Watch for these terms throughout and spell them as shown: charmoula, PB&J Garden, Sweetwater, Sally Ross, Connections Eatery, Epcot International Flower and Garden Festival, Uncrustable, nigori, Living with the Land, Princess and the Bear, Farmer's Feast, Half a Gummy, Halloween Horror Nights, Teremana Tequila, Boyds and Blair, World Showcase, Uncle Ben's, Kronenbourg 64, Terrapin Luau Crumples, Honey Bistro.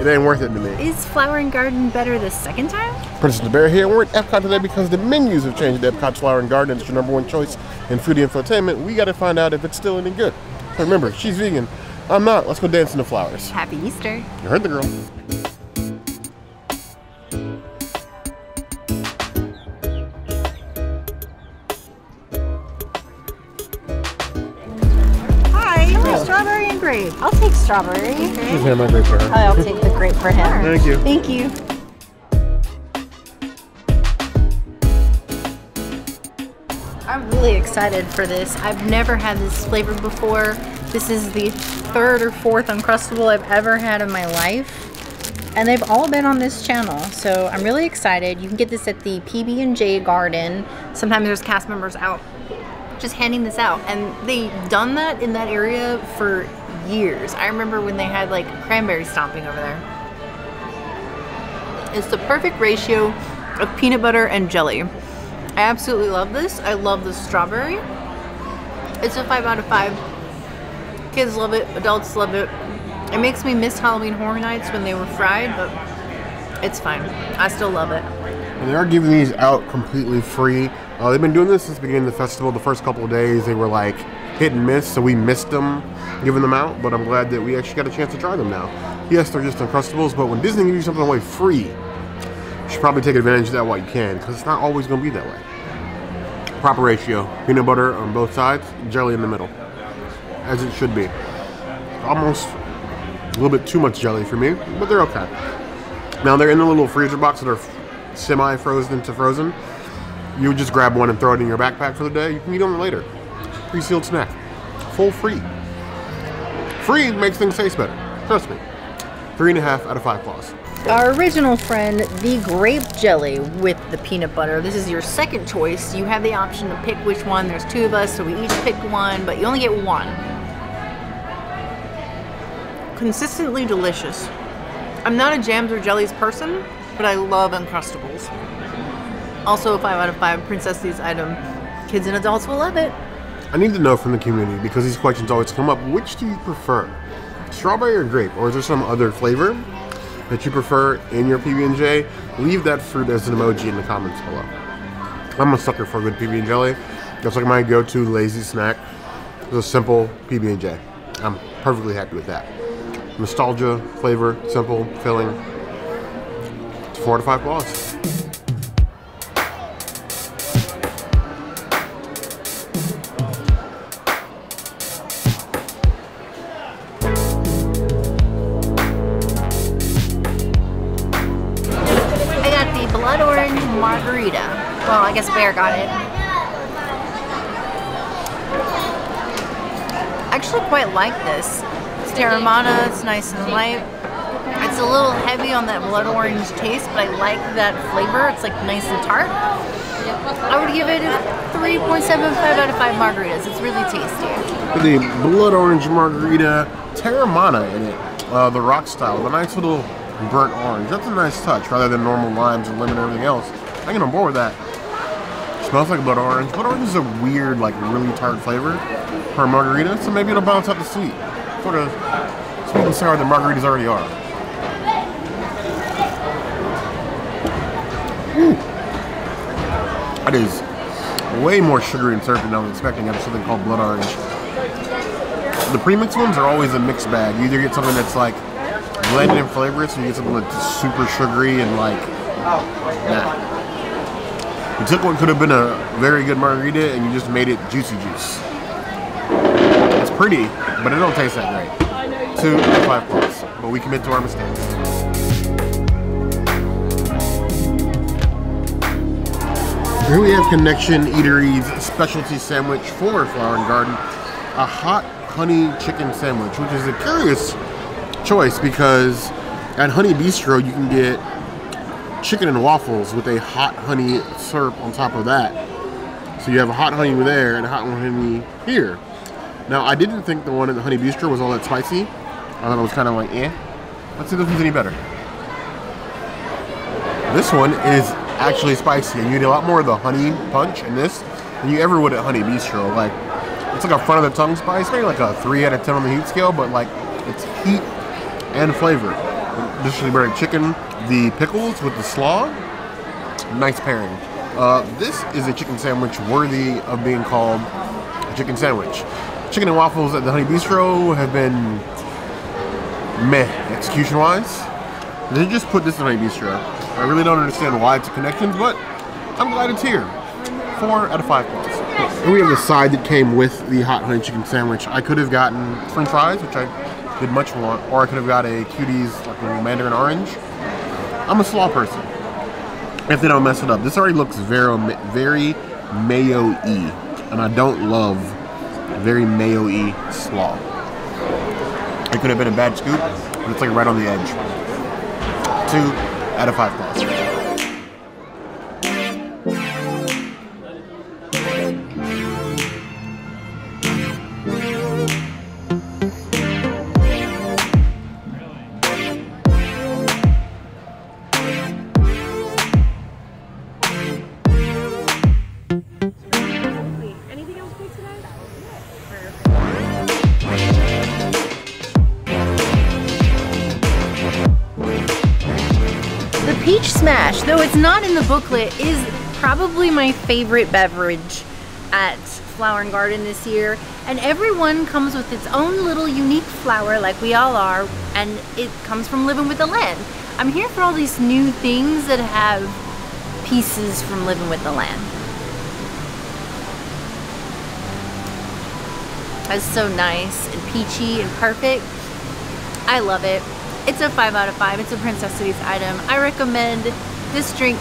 It ain't worth it to me. Is Flower and Garden better the second time? Princess and the Bear here. We're at Epcot today because the menus have changed at Epcot's Flower and Garden. It's your #1 choice in foodie infotainment. We got to find out if it's still any good. But remember, she's vegan. I'm not. Let's go dance in the flowers. Happy Easter. You heard the girl. Strawberry and grape. I'll take strawberry. Okay. She's had my grape for her. I'll take the grape for him. Thank you. Thank you. I'm really excited for this. I've never had this flavor before. This is the third or fourth Uncrustable I've ever had in my life. And they've all been on this channel, so I'm really excited. You can get this at the PB&J Garden. Sometimes there's cast members out just handing this out, and they've done that in that area for years. I remember when they had like cranberry stomping over there. It's the perfect ratio of peanut butter and jelly. I absolutely love this. I love the strawberry. It's a 5 out of 5. Kids love it, adults love it. It makes me miss Halloween Horror Nights when they were fried, but it's fine. I still love it. And they are giving these out completely free. They've been doing this since the beginning of the festival. The first couple of days they were like hit and miss, so we missed them giving them out, but I'm glad that we actually got a chance to try them now. Yes, they're just Uncrustables, but when Disney gives you something away free, you should probably take advantage of that while you can, because it's not always going to be that way. Proper ratio, peanut butter on both sides, jelly in the middle, as it should be. Almost a little bit too much jelly for me, but they're okay. Now they're in the little freezer box that are semi-frozen to frozen. You would just grab one and throw it in your backpack for the day. You can eat them later. Pre-sealed snack. Full free. Free makes things taste better. Trust me. 3.5 out of 5 claws. Our original friend, the grape jelly with the peanut butter. This is your second choice. You have the option to pick which one. There's two of us, so we each pick one, but you only get one. Consistently delicious. I'm not a jams or jellies person, but I love Uncrustables. Also a 5 out of 5. Princess these item. Kids and adults will love it. I need to know from the community, because these questions always come up, which do you prefer? Strawberry or grape? Or is there some other flavor that you prefer in your PB&J? Leave that fruit as an emoji in the comments below. I'm a sucker for a good PB and jelly. That's like my go-to lazy snack. It's a simple PB&J. I'm perfectly happy with that. Nostalgia, flavor, simple, filling. It's 4 out of 5 claws. Well, I guess Bear got it. I actually quite like this. It's Teremana, it's nice and light. It's a little heavy on that blood orange taste, but I like that flavor. It's like nice and tart. I would give it 3.75 out of 5 margaritas. It's really tasty. The blood orange margarita, Teremana in it. The rock style, with a nice little burnt orange. That's a nice touch, rather than normal limes and lemon and everything else. I get on board with that. Smells like blood orange. Blood orange is a weird, like really tart flavor for a margarita, so maybe it'll balance out the sweet. Sort of sweet and sour that margaritas already are. Ooh. That is way more sugary and syrup than I was expecting out of something called blood orange. The pre-mixed ones are always a mixed bag. You either get something that's like blended and flavorous, or you get something that's super sugary and like nah. You took what could have been a very good margarita and you just made it juicy juice. It's pretty, but it don't taste that great. 2 out of 5 plus, but we commit to our mistakes. Here we have Connections Eatery's specialty sandwich for Flower and Garden, a hot honey chicken sandwich, which is a curious choice because at Honey Bistro you can get chicken and waffles with a hot honey syrup on top of that. So you have a hot honey there and a hot honey here. Now I didn't think the one at the Honey Bistro was all that spicy. I thought it was kind of like eh. Let's see if this one's any better. This one is actually spicy, and you get a lot more of the honey punch in this than you ever would at Honey Bistro. Like it's like a front of the tongue spice, maybe like a 3 out of 10 on the heat scale, but like it's heat and flavor. traditionally berry chicken, the pickles with the slaw, nice pairing. This is a chicken sandwich worthy of being called a chicken sandwich. Chicken and waffles at the Honey Bistro have been meh execution-wise. They just put this in Honey Bistro. I really don't understand why it's a Connections, but I'm glad it's here. 4 out of 5 plus. And we have the side that came with the hot honey chicken sandwich. I could have gotten french fries, which I did much want, or I could have got a Cutie's, like a mandarin orange. I'm a slaw person, if they don't mess it up. This already looks very mayo-y, and I don't love very mayo-y slaw. It could have been a bad scoop, but it's like right on the edge. 2 out of 5 plus. Smash, though it's not in the booklet, is probably my favorite beverage at Flower and Garden this year. And everyone comes with its own little unique flower, like we all are, and it comes from Living with the Land. I'm here for all these new things that have pieces from Living with the Land. That's so nice and peachy and perfect. I love it. It's a 5 out of 5. It's a Princess Cities item. I recommend this drink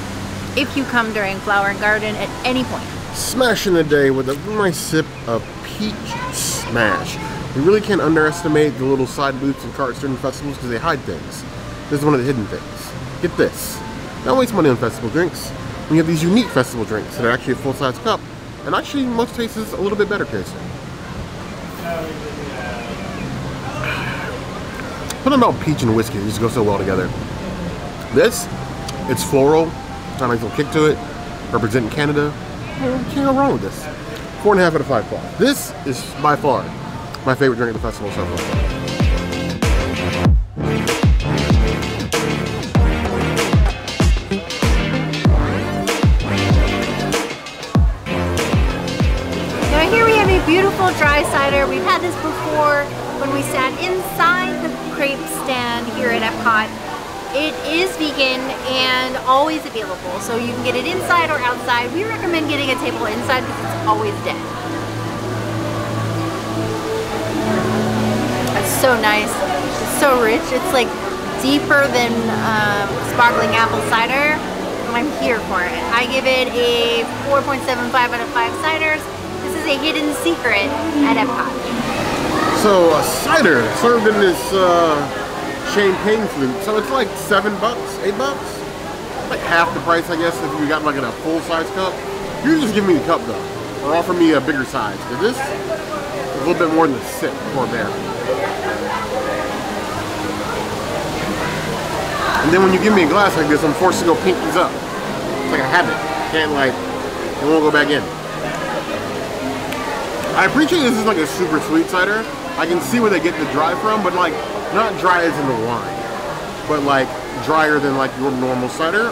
if you come during Flower and Garden at any point. Smashing the day with a nice sip of peach smash. You really can't underestimate the little side booths and carts during festivals because they hide things. This is one of the hidden things. Get this. Don't waste money on festival drinks. We have these unique festival drinks that are actually a full-size cup, and actually most tastes a little bit better tasting. Something about peach and whiskey, they just go so well together. This, it's floral, got a nice little kick to it, representing Canada. Can't go wrong with this. 4.5 out of 5 plus. This is by far my favorite drink at the festival so far. Now here we have a beautiful dry cider. We've had this before when we sat inside the crepe stand here at Epcot. It is vegan and always available, so you can get it inside or outside. We recommend getting a table inside because it's always dead. It's so nice, it's so rich. It's like deeper than sparkling apple cider. I'm here for it. I give it a 4.75 out of 5 ciders. This is a hidden secret at Epcot. So a cider served in this champagne flute. So it's like $7, $8. Like half the price, I guess, if you got like in a full-size cup. You just give me the cup though, or offer me a bigger size. Because this is a little bit more than a sip for a bear. And then when you give me a glass like this, I'm forced to go pinkies up. It's like a habit. Can't like, it won't go back in. I appreciate this is like a super sweet cider. I can see where they get the dry from, but like, not dry as in the wine, but like drier than like your normal cider.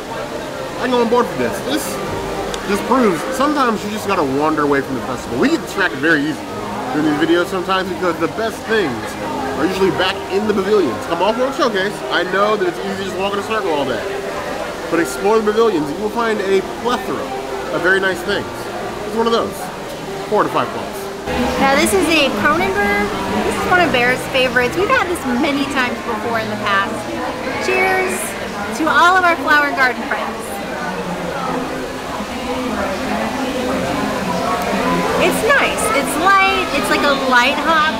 I'm on board for this. This just proves sometimes you just gotta wander away from the festival. We get distracted very easily during these videos sometimes because the best things are usually back in the pavilions. Come off World Showcase, I know that it's easy to just walk in a circle all day, but explore the pavilions and you will find a plethora of very nice things. It's one of those. 4 to 5 plus. Now this is a Kronenbourg. This is one of Bear's favorites. We've had this many times before in the past. Cheers to all of our Flower and Garden friends. It's nice. It's light. It's like a light hop.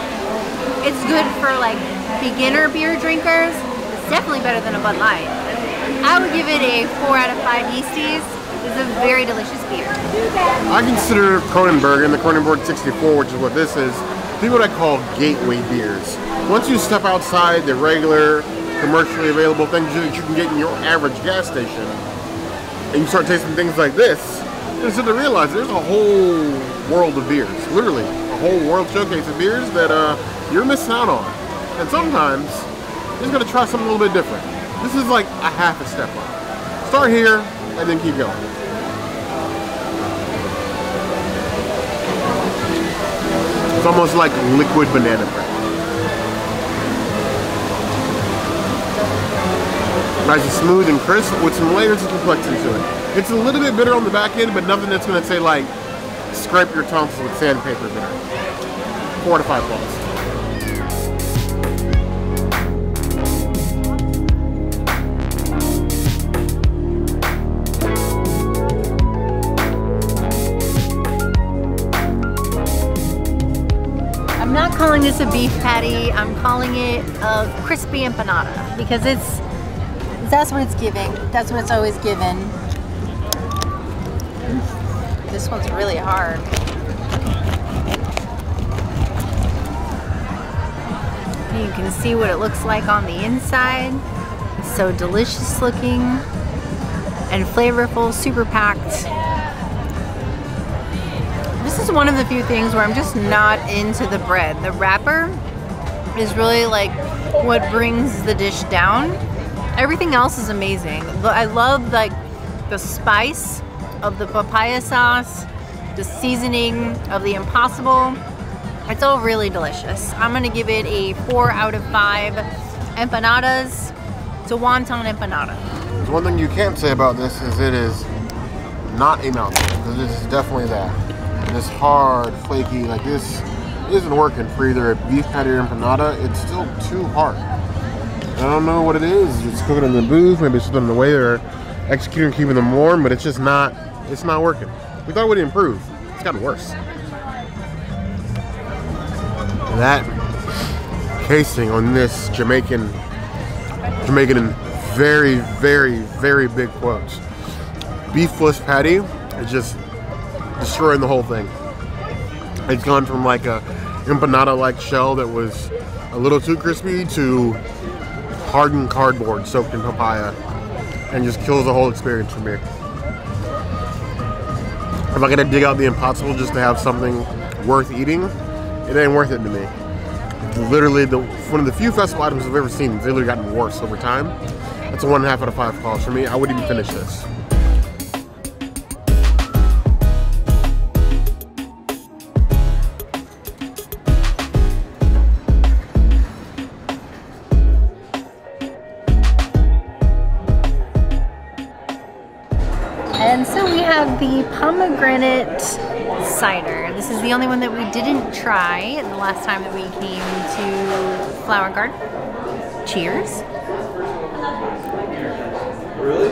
It's good for like beginner beer drinkers. It's definitely better than a Bud Light. I would give it a 4 out of 5 yeasties. It's a very delicious beer. I consider Kronenbourg and the Kronenbourg 64, which is what this is, to be what I call gateway beers. Once you step outside the regular, commercially available things that you can get in your average gas station, and you start tasting things like this, you start to realize there's a whole world of beers. Literally, a whole world showcase of beers that you're missing out on. And sometimes, you're just going to try something a little bit different. This is like a half a step up. Start here and then keep going. It's almost like liquid banana bread. Nice and smooth and crisp with some layers of complexity to it. It's a little bit bitter on the back end, but nothing that's gonna say like, scrape your tonsils with sandpaper bitter. 4 to 5 plus. I'm calling this a beef patty. I'm calling it a crispy empanada because that's what it's giving. That's what it's always given. This one's really hard. You can see what it looks like on the inside. It's so delicious looking and flavorful, super packed. This is one of the few things where I'm just not into the bread. The wrapper is really like what brings the dish down. Everything else is amazing. I love like the spice of the papaya sauce, the seasoning of the impossible. It's all really delicious. I'm gonna give it a 4 out of 5 empanadas. It's a wonton empanada. There's one thing you can't say about this is it is not a mouthful, because this is definitely that. And this hard, flaky, like this isn't working for either a beef patty or empanada. It's still too hard. I don't know what it is. It's cooking in the booth, maybe it's something in the way they're executing, keeping them warm, but it's just not, it's not working. We thought it would improve. It's gotten worse. And that casing on this Jamaican in very, very, very big quotes. Beefless patty is just destroying the whole thing. It's gone from like a empanada-like shell that was a little too crispy to hardened cardboard soaked in papaya, and just kills the whole experience for me. If I gotta dig out the impossible just to have something worth eating, it ain't worth it to me. It's literally one of the few festival items I've ever seen that's literally gotten worse over time. That's a 1.5 out of 5 calls for me. I wouldn't even finish this. The pomegranate cider. This is the only one that we didn't try the last time that we came to Flower and Garden. Cheers. Really?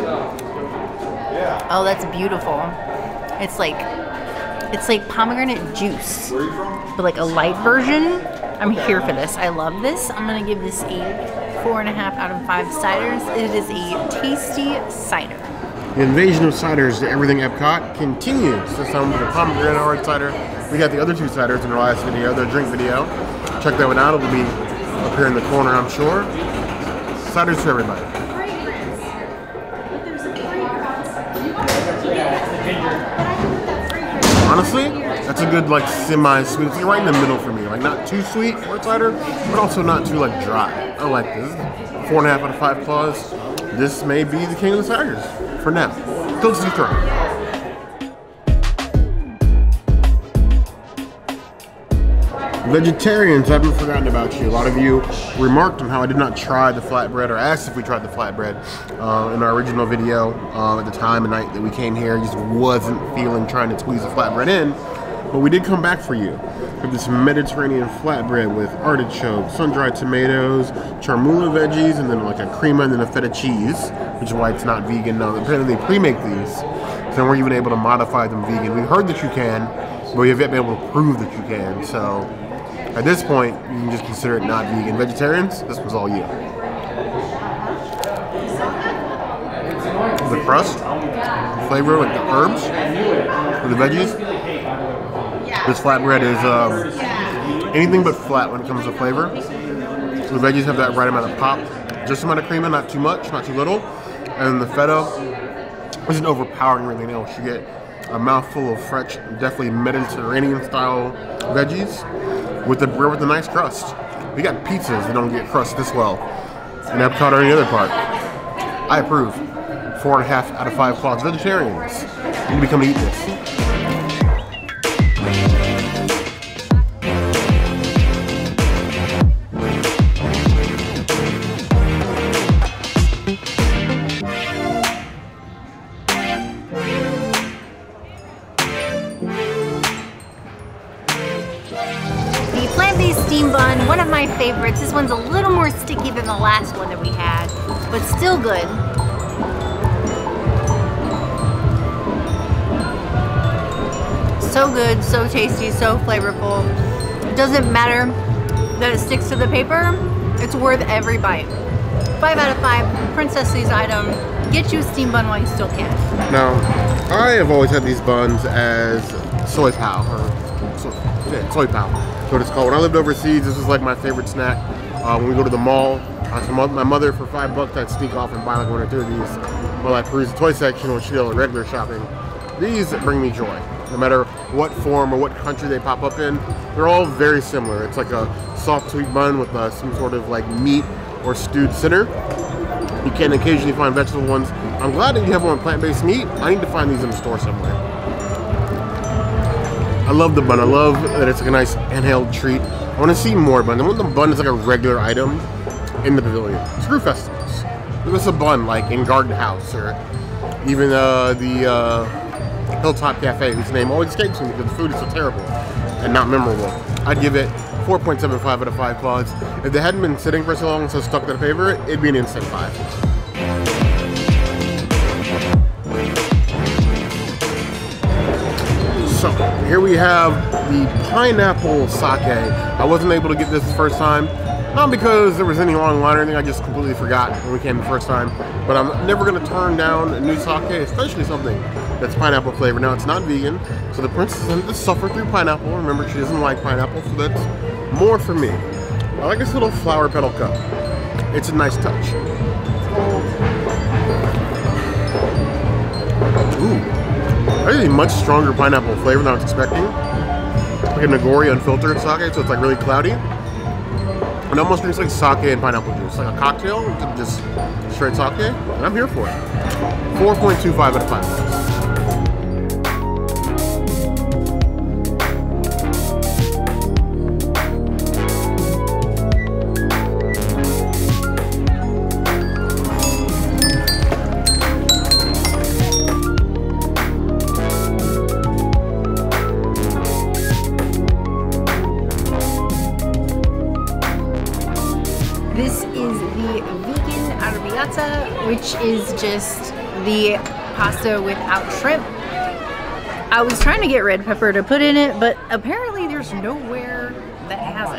Yeah. Oh, that's beautiful. It's like pomegranate juice. Where are you from? But like a light version. I'm here for this. I love this. I'm gonna give this a 4.5 out of 5 ciders. It is a tasty cider. The invasion of ciders to everything Epcot continues. This time with the pomegranate hard cider. We got the other two ciders in our last video, their drink video. Check that one out. It'll be up here in the corner, I'm sure. Ciders for everybody. Honestly, that's a good like semi-sweet. It's right in the middle for me. Like not too sweet for a cider, but also not too like dry. I like this. 4.5 out of 5 claws. This may be the king of the ciders. For now, go to the throne. Vegetarians, I haven't forgotten about you. A lot of you remarked on how I did not try the flatbread, or asked if we tried the flatbread in our original video at the time and night that we came here. I just wasn't feeling trying to squeeze the flatbread in, but we did come back for you. We have this Mediterranean flatbread with artichoke, sun-dried tomatoes, charmoula veggies, and then like a crema and then a feta cheese, which is why it's not vegan. No, apparently they pre-make these, so we're even able to modify them vegan. We've heard that you can, but we haven't been able to prove that you can. So at this point, you can just consider it not vegan. Vegetarians, this was all you. The crust, the flavor, like the herbs, or the veggies. This flatbread is anything but flat when it comes to flavor. So the veggies have that right amount of pop. Just amount of crema, not too much, not too little. And the feta isn't overpowering anything else. You get a mouthful of fresh, definitely Mediterranean style veggies with the bread with a nice crust. We got pizzas that don't get crust this well in Epcot or any other park. I approve. 4.5 out of 5 claws. Vegetarians, you need to come to eat this. One of my favorites. This one's a little more sticky than the last one that we had, but still good. So good, so tasty, so flavorful. It doesn't matter that it sticks to the paper. It's worth every bite. 5 out of 5, Princess Lee's item. Get you a steam bun while you still can. Now, I have always had these buns as soy pao, or soy pao. What it's called. When I lived overseas, this was like my favorite snack. When we go to the mall, my mother for $5, I'd sneak off and buy like one or two of these while I peruse the toy section when she did all the regular shopping. These bring me joy. No matter what form or what country they pop up in, they're all very similar. It's like a soft sweet bun with some sort of like meat or stewed center. You can occasionally find vegetable ones. I'm glad that you have one plant-based meat. I need to find these in the store somewhere. I love the bun. I love that it's like a nice handheld treat. I want to see more bun. I want the bun is like a regular item in the pavilion. Screw festivals. Give us a bun like in Garden House or even the Hilltop Cafe, whose name always escapes me because the food is so terrible and not memorable. I'd give it 4.75 out of 5 claws. If they hadn't been sitting for so long and so stuck to the favorite, it'd be an instant 5. So here we have the pineapple sake. I wasn't able to get this the first time, not because there was any long line or anything, I just completely forgot when we came the first time. But I'm never going to turn down a new sake, especially something that's pineapple flavored. Now it's not vegan, so the princess doesn't suffer through pineapple. Remember, she doesn't like pineapple, so that's more for me. I like this little flower petal cup. It's a nice touch. Ooh. Really much stronger pineapple flavor than I was expecting. Like a nigori unfiltered sake, so it's like really cloudy. It almost tastes like sake and pineapple juice, like a cocktail, just straight sake, and I'm here for it. 4.25 out of 5. Which is just the pasta without shrimp. I was trying to get red pepper to put in it, but apparently there's nowhere that has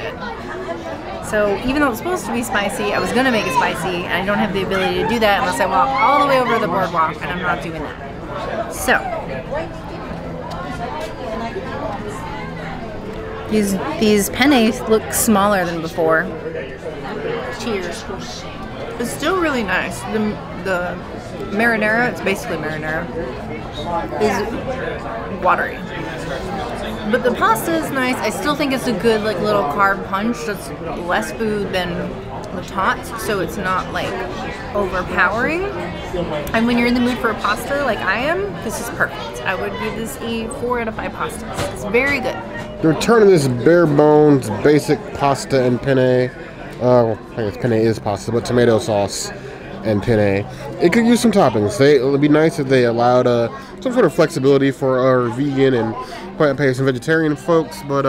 it. So even though it's supposed to be spicy, I was gonna make it spicy, and I don't have the ability to do that unless I walk all the way over the boardwalk, and I'm not doing that. So, these penne look smaller than before. Cheers. It's still really nice. The marinara, it's basically marinara, is watery. But the pasta is nice. I still think it's a good like little carb punch. That's less food than the tots, so it's not like overpowering. And when you're in the mood for a pasta like I am, this is perfect. I would give this a 4 out of 5 pastas. It's very good. The return of this bare bones basic pasta and penne. I guess penne is pasta, but tomato sauce and penne. It could use some toppings. It would be nice if they allowed some sort of flexibility for our vegan and plant-based and vegetarian folks, but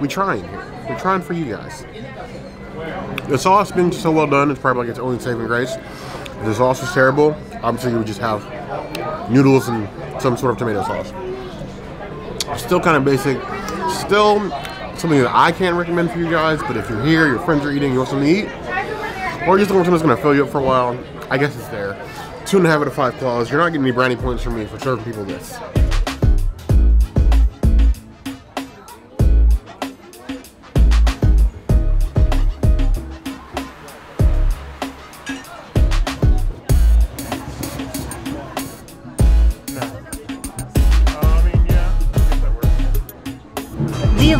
we're trying here. We're trying for you guys. The sauce being so well done, it's probably like its only saving grace. If the sauce is terrible, obviously you would just have noodles and some sort of tomato sauce. Still kind of basic. Still something that I can't recommend for you guys, but if you're here, your friends are eating, you want something to eat, or just want something that's going to fill you up for a while, I guess it's there. 2.5 out of 5 claws. You're not getting any brownie points from me for serving people this.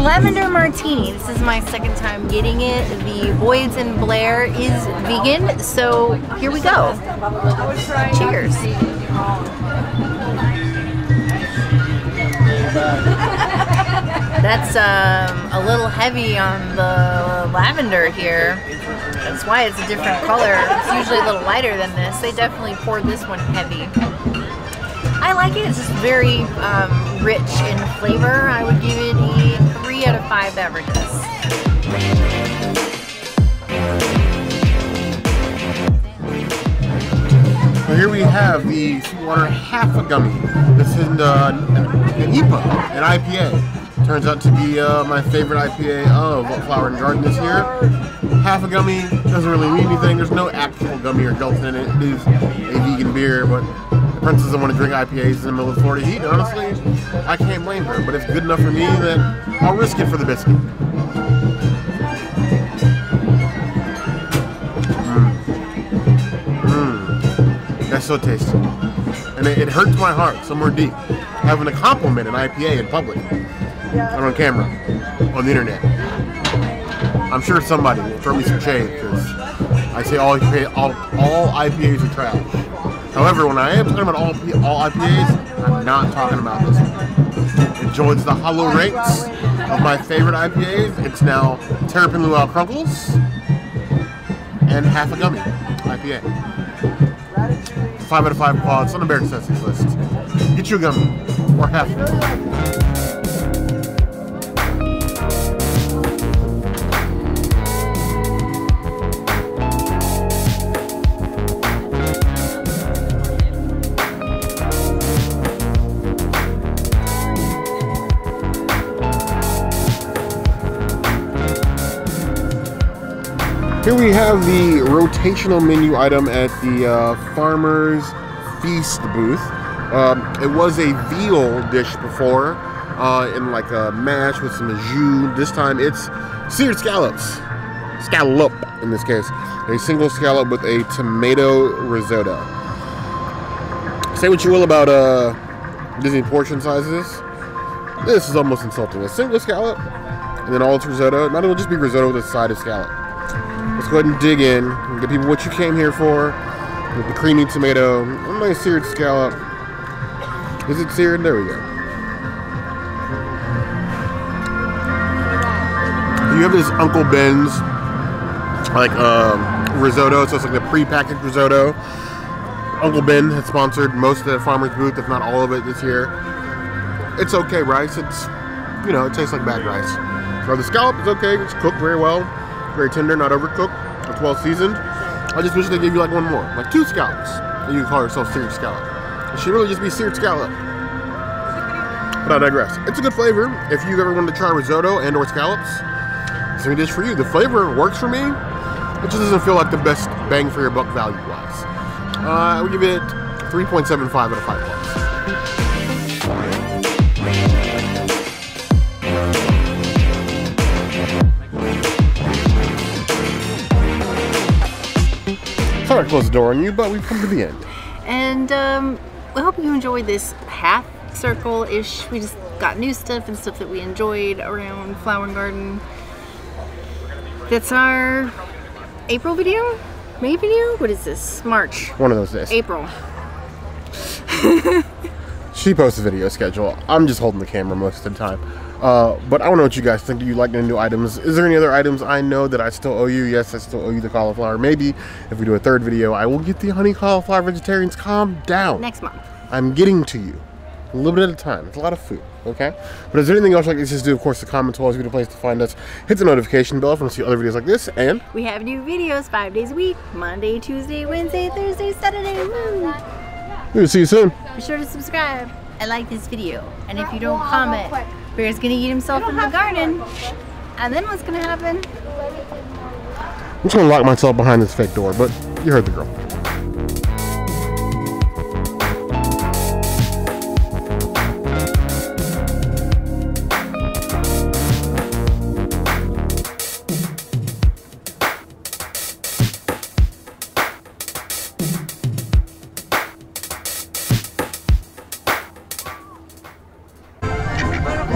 lavender martini. This is my second time getting it. The Boyds and Blair is vegan, so here we go. Cheers. That's a little heavy on the lavender here. That's why it's a different color. It's usually a little lighter than this. They definitely poured this one heavy. I like it. It's just very rich in flavor. I would give it a 3 out of 5 beverages. So here we have the Sweetwater Half a Gummy. This is an IPA, an IPA. Turns out to be my favorite IPA of Flower and Garden this year. Half a Gummy doesn't really mean anything. There's no actual gummy or gelatin in it. It is a vegan beer, but Princess doesn't want to drink IPAs in the middle of Florida heat. Honestly, I can't blame her, but it's good enough for me that I'll risk it for the biscuit. That's so tasty. And it hurts my heart somewhere deep having to compliment an IPA in public, not on camera, on the internet. I'm sure somebody will throw me some shade because I say all IPAs are trash. However, when I am talking about all IPAs, I'm not talking about this one. It joins the hollow ranks of my favorite IPAs. It's now Terrapin Luau Crumples and Half a Gummy IPA. 5 out of 5 quads on the Bear Accessories list. Get you a gummy or half a gummy. Here we have the rotational menu item at the Farmer's Feast booth. It was a veal dish before, in like a mash with some jus. This time it's seared scallops. Scallop, in this case. A single scallop with a tomato risotto. Say what you will about Disney portion sizes. This is almost insulting. A single scallop, and then all its risotto. Might as well just be risotto with a side of scallop. Let's go ahead and dig in and get people what you came here for with the creamy tomato, a nice seared scallop. Is it seared? There we go. You have this Uncle Ben's like risotto, so it's like the pre-packaged risotto. Uncle Ben had sponsored most of the Farmer's booth, if not all of it this year. It's okay rice. It's, you know, it tastes like bad rice. So the scallop is okay. It's cooked very well. Very tender, not overcooked. It's well seasoned. I just wish they gave you like one more, like 2 scallops, and you can call yourself seared scallop. It should really just be seared scallop. But I digress. It's a good flavor. If you've ever wanted to try risotto and/or scallops, it's a dish for you. The flavor works for me. It just doesn't feel like the best bang for your buck value-wise. I would give it 3.75 out of 5 bucks. Sorry to close the door on you, but we've come to the end. And we hope you enjoyed this half circle-ish. We just got new stuff and stuff that we enjoyed around Flower and Garden. That's our April video? May video? What is this? March. One of those days. April. She posts a video schedule. I'm just holding the camera most of the time. But I want to know what you guys think. Do you like the new items? Is there any other items I know that I still owe you? Yes, I still owe you the cauliflower. Maybe if we do a 3rd video, I will get the honey cauliflower vegetarians. Calm down. Next month. I'm getting to you. A little bit at a time. It's a lot of food, okay? But is there anything else like this? Just do, of course, the comments will always be the place to find us. Hit the notification bell if you want to see other videos like this, and... We have new videos 5 days a week. Monday, Tuesday, Wednesday, Thursday, Saturday. Woo! We'll see you soon. Be sure to subscribe and like this video. And if you don't comment... Bear's gonna eat himself in the garden, and then what's gonna happen? I'm just gonna lock myself behind this fake door, but you heard the girl.